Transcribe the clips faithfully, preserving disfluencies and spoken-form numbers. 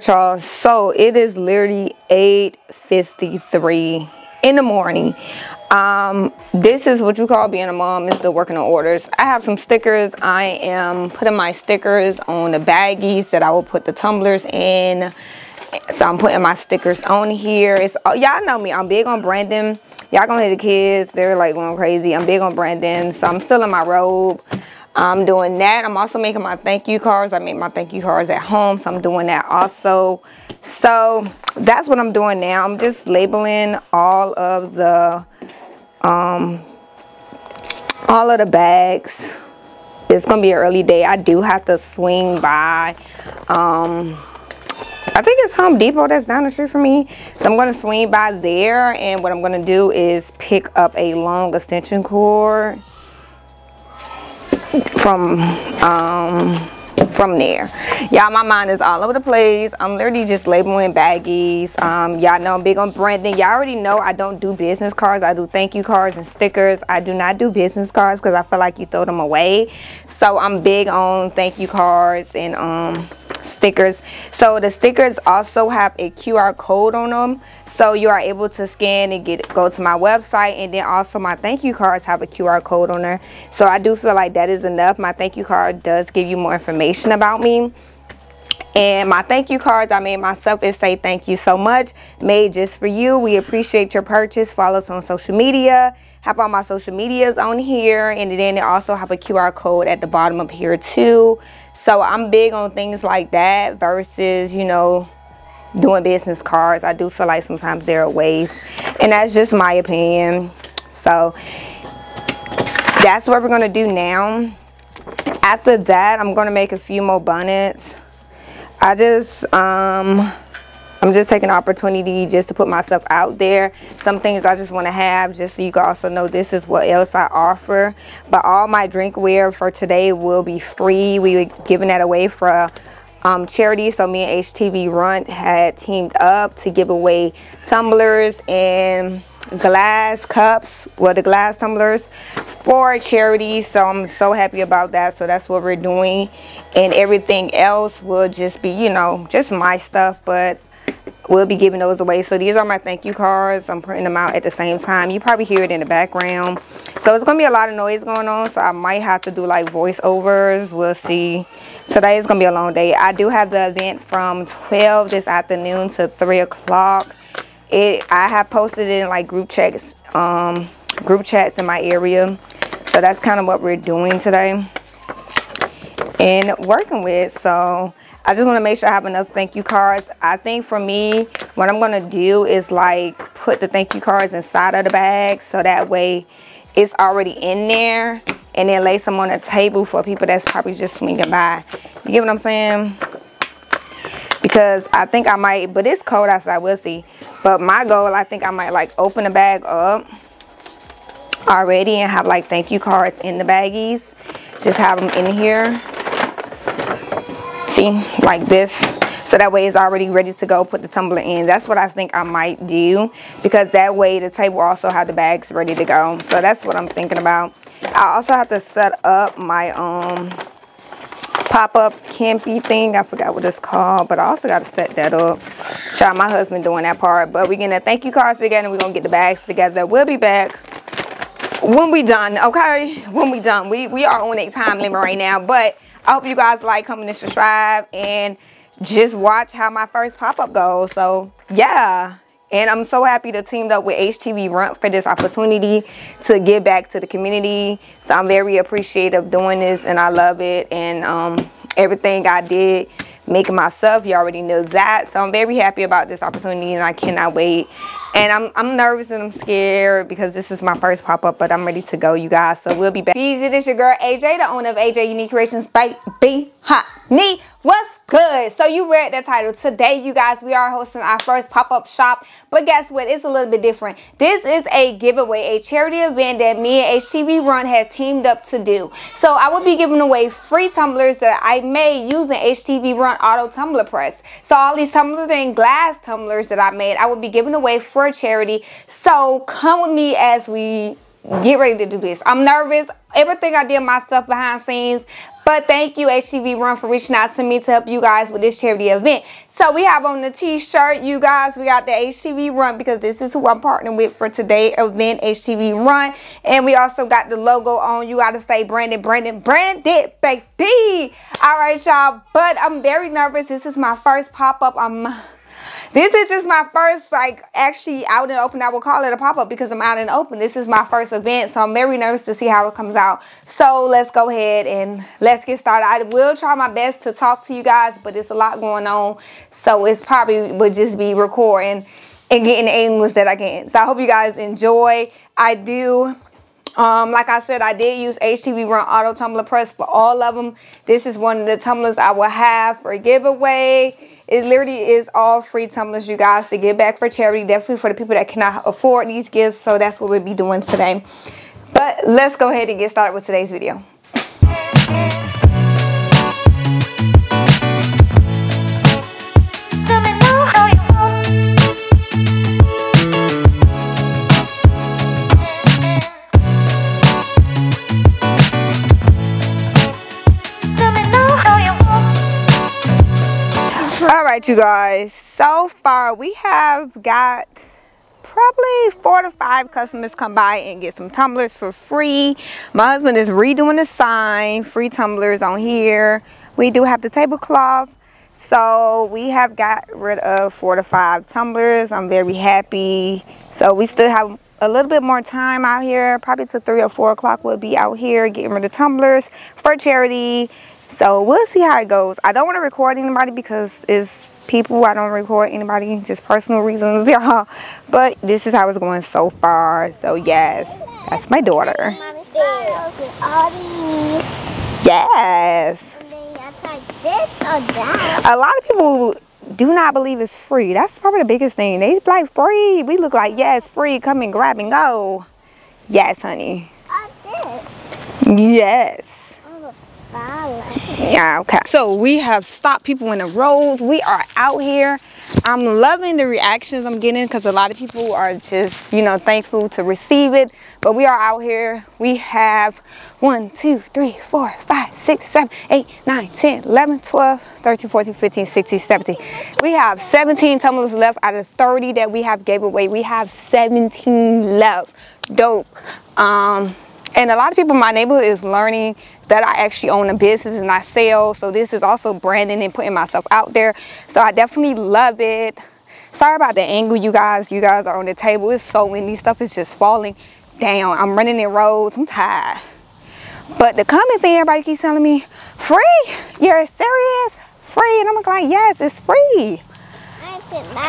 right, y'all, so it is literally eight fifty-three in the morning. Um this is what you call being a mom, is the working on orders. I have some stickers. I am putting my stickers on the baggies that I will put the tumblers in, so I'm putting my stickers on here. It's oh, y'all know me, I'm big on branding. Y'all gonna hear the kids, they're like going crazy. I'm big on branding, so I'm still in my robe. I'm doing that. I'm also making my thank you cards. I make my thank you cards at home, so I'm doing that also. So that's what I'm doing now. I'm just labeling all of the um all of the bags. It's gonna be an early day. I do have to swing by um I think it's Home Depot that's down the street from me, so I'm gonna swing by there, and what I'm gonna do is pick up a long extension cord from um from there. Y'all, my mind is all over the place. I'm literally just labeling baggies. Um y'all know I'm big on branding. Y'all already know I don't do business cards. I do thank you cards and stickers. I do not do business cards because I feel like you throw them away, so I'm big on thank you cards and um stickers. So the stickers also have a Q R code on them, so you are able to scan and get go to my website. And then also my thank you cards have a Q R code on there, so I do feel like that is enough. My thank you card does give you more information about me, and my thank you cards I made myself is say thank you so much, made just for you. We appreciate your purchase. Follow us on social media. Have all my social medias on here, and then they also have a Q R code at the bottom up here too. So I'm big on things like that versus, you know, doing business cards. I do feel like sometimes they're a waste, and that's just my opinion. So that's what we're going to do now. After that, I'm going to make a few more bonnets. I just, um... I'm just taking the opportunity just to put myself out there. Some things I just want to have, just so you can also know this is what else I offer. But all my drinkware for today will be free. We were giving that away for um, charity. So me and H T V Runt had teamed up to give away tumblers and glass cups, well, the glass tumblers for charity. So I'm so happy about that. So that's what we're doing. And everything else will just be, you know, just my stuff. But we'll be giving those away. So these are my thank you cards. I'm printing them out at the same time. You probably hear it in the background, so it's gonna be a lot of noise going on, so I might have to do like voiceovers. We'll see. Today is gonna be a long day. I do have the event from twelve this afternoon to three o'clock. It I have posted it in like group chats um group chats in my area, so that's kind of what we're doing today and working with. So I just want to make sure I have enough thank you cards. I think for me, what I'm going to do is like put the thank you cards inside of the bag, so that way it's already in there, and then lay some on the table for people that's probably just swinging by. You get what I'm saying? Because I think I might, but it's cold outside, we'll see. But my goal, I think I might like open the bag up already and have like thank you cards in the baggies. Just have them in here. See, like this, so that way it's already ready to go. Put the tumbler in. That's what I think I might do, because that way the table also have the bags ready to go. So that's what I'm thinking about. I also have to set up my um pop-up campy thing. I forgot what it's called, but I also got to set that up. Child, my husband doing that part, but we're gonna thank you cards together, and we're gonna get the bags together. We'll be back when we done. Okay, when we done. We we are on a time limit right now, but I hope you guys like, comment, and subscribe, and just watch how my first pop-up goes. So, yeah. And I'm so happy to team up with H T V Runt for this opportunity to give back to the community. So, I'm very appreciative of doing this, and I love it. And um, everything I did, making myself, you already know that. So, I'm very happy about this opportunity, and I cannot wait. And I'm, I'm nervous and I'm scared because this is my first pop-up, but I'm ready to go, you guys. So we'll be back. Easy, this your girl A J, the owner of A J Unique Creations, baby, honey. What's good? So you read that title. Today, you guys, we are hosting our first pop-up shop. But guess what? It's a little bit different. This is a giveaway, a charity event that me and H T V Runt have teamed up to do. So I will be giving away free tumblers that I made using H T V Runt Auto Tumbler Press. So all these tumblers are in glass tumblers that I made. I will be giving away free charity. So come with me as we get ready to do this. I'm nervous. Everything I did myself behind scenes, But thank you, H T V Ront, for reaching out to me to help you guys with this charity event. So we have on the t-shirt, you guys, we got the H T V Ront, because this is who I'm partnering with for today's event, H T V Ront. And we also got the logo on. You got to stay branded, branded, branded, baby. All right, y'all. But I'm very nervous. This is my first pop-up. I'm... This is just my first, like, actually out and open. I will call it a pop-up because I'm out and open. This is my first event, so I'm very nervous to see how it comes out. So let's go ahead and let's get started. I will try my best to talk to you guys, but it's a lot going on. So it's probably would just be recording and getting the angles that I can. So I hope you guys enjoy. I do... Um, like I said, I did use H T V Ront Auto Tumbler Press for all of them. This is one of the tumblers I will have for a giveaway. It literally is all free tumblers, you guys, to give back for charity. Definitely for the people that cannot afford these gifts. So that's what we'll be doing today. But let's go ahead and get started with today's video. Alright, you guys, so far we have got probably four to five customers come by and get some tumblers for free. My husband is redoing the sign, free tumblers on here. We do have the tablecloth, so we have got rid of four to five tumblers. I'm very happy. So we still have a little bit more time out here, probably to three or four o'clock we'll be out here getting rid of tumblers for charity. So we'll see how it goes. I don't want to record anybody because it's people. I don't record anybody, just personal reasons, y'all. But this is how it's going so far. So yes, that's my daughter. Yes. A lot of people do not believe it's free. That's probably the biggest thing. They like free. We look like, yes, free. Come and grab and go. Yes, honey. Yes. Yeah, okay. So we have stopped people in the roads. We are out here. I'm loving the reactions I'm getting because a lot of people are just, you know, thankful to receive it. But we are out here. We have one, two, three, four, five, six, seven, eight, nine, ten, eleven, twelve, thirteen, fourteen, fifteen, sixteen, seventeen. We have seventeen tumblers left out of thirty that we have gave away. We have seventeen left. Dope. Um... And a lot of people in my neighborhood is learning that I actually own a business and I sell. So this is also branding and putting myself out there. So I definitely love it. Sorry about the angle, you guys. You guys are on the table. It's so windy. Stuff is just falling down. I'm running in roads. I'm tired. But the common thing everybody keeps telling me, free? You're serious? Free? And I'm like, yes, it's free.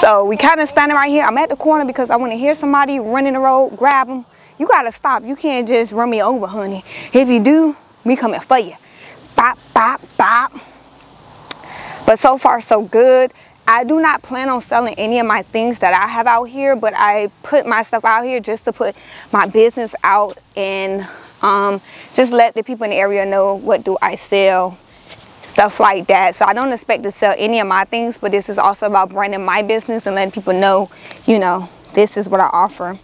So we kind of standing right here. I'm at the corner because I want to hear somebody running the road, grab them. You gotta stop. You can't just run me over, honey. If you do, me coming for you. Bop, bop, bop. But so far, so good. I do not plan on selling any of my things that I have out here, but I put myself out here just to put my business out and um, just let the people in the area know what do I sell. Stuff like that. So I don't expect to sell any of my things, but this is also about branding my business and letting people know, you know, this is what I offer.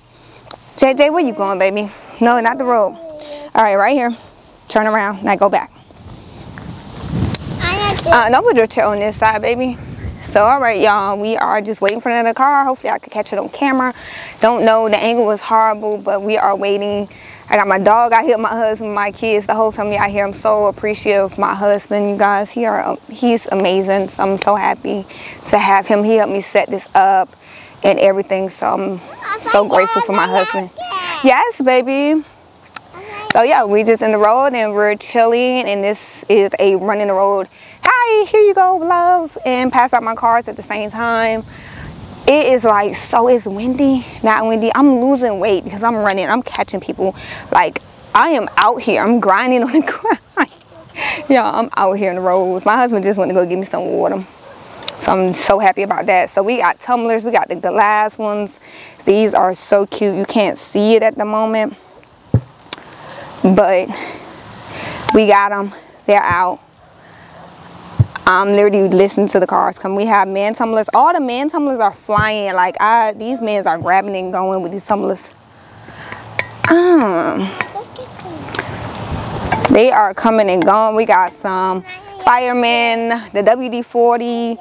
J J, where you going, baby? No, not the road. All right, right here. Turn around. Now go back. Uh, don't put your chair on this side, baby. So, all right, y'all. We are just waiting for another car. Hopefully, I could catch it on camera. Don't know. The angle was horrible, but we are waiting. I got my dog out here, my husband, my kids, the whole family out here. I'm so appreciative of my husband, you guys. He are, he's amazing. So I'm so happy to have him. He helped me set this up and everything, so I'm so grateful for my husband. Yes, baby. So yeah, we just in the road and we're chilling, and this is a run in the road. Hi, here you go, love, and pass out my cards at the same time. It is like, so it's windy, not windy. I'm losing weight because I'm running, I'm catching people. Like, I am out here, I'm grinding on the ground. Yeah, I'm out here in the roads. My husband just went to go get me some water. So I'm so happy about that. So we got tumblers. We got the glass ones. These are so cute. You can't see it at the moment. But we got them. They're out. I'm literally listening to the cars come. We have man tumblers. All the man tumblers are flying. Like, I, these men are grabbing and going with these tumblers. Um, They are coming and gone. We got some firemen, the W D forty.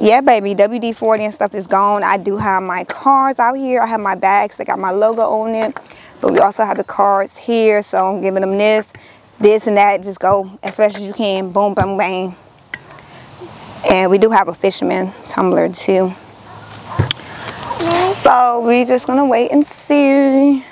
Yeah, baby, W D forty and stuff is gone. I do have my cards out here. I have my bags that got my logo on it. But we also have the cards here, so I'm giving them this, this, and that. Just go as fast as you can. Boom, bang, bang. And we do have a fisherman tumbler, too. So we're just going to wait and see.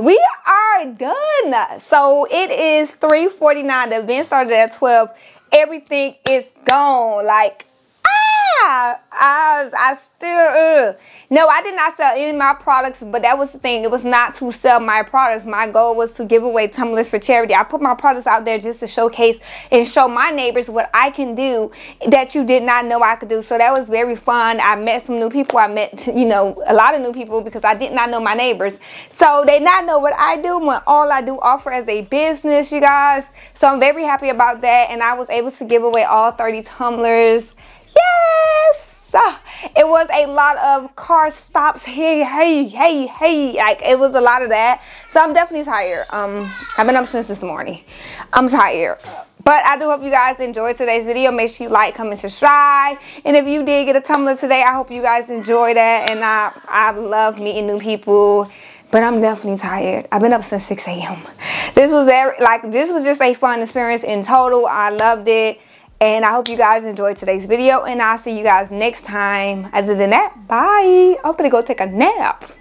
We are done. So it is three forty-nine. The event started at twelve. Everything is gone. Like, ah, I, I still, uh. No, I did not sell any of my products, but that was the thing. It was not to sell my products. My goal was to give away tumblers for charity. I put my products out there just to showcase and show my neighbors what I can do that you did not know I could do. So that was very fun. I met some new people. I met, you know, a lot of new people because I did not know my neighbors. So they not know what I do when all I do offer as a business, you guys. So I'm very happy about that. And I was able to give away all thirty tumblers. Yes! So it was a lot of car stops. Hey, hey, hey, hey. Like, it was a lot of that. So I'm definitely tired. Um, I've been up since this morning. I'm tired. But I do hope you guys enjoyed today's video. Make sure you like, comment, subscribe. And if you did get a tumbler today, I hope you guys enjoy that. And I, I love meeting new people. But I'm definitely tired. I've been up since six A M This was every, like this was just a fun experience in total. I loved it. And I hope you guys enjoyed today's video. And I'll see you guys next time. Other than that, bye. I'm gonna go take a nap.